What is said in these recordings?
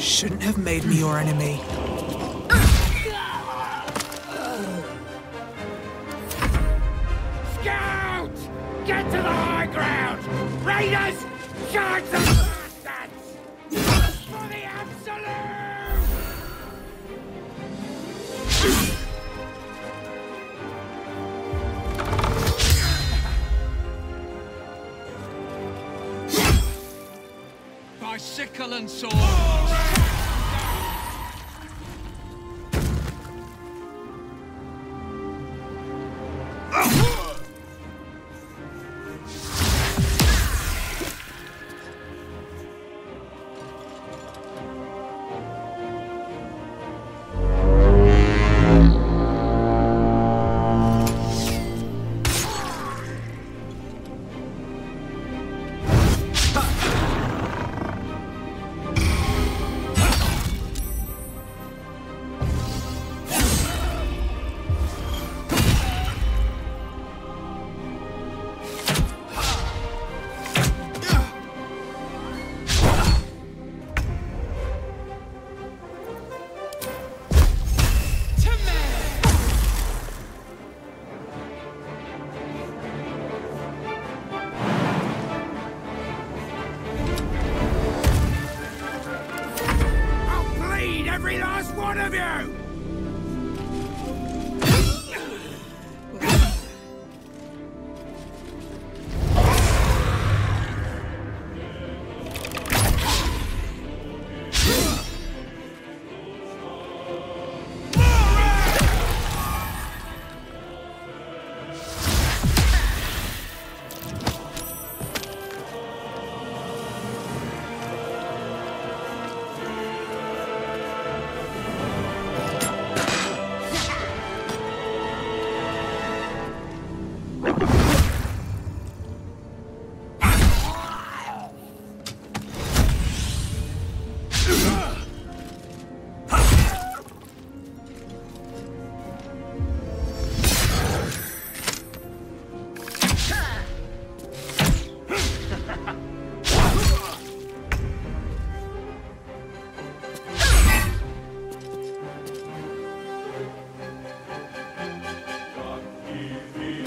Shouldn't have made me your enemy. Scouts! Get to the high ground! Raiders! Charge the bastards! For the absolute! By sickle and sword!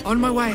On my way.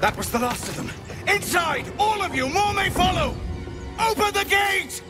That was the last of them. Inside! All of you! More may follow! Open the gate!